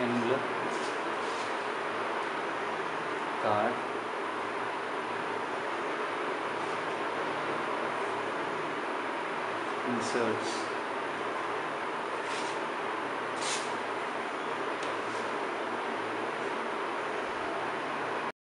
envelope, card, inserts.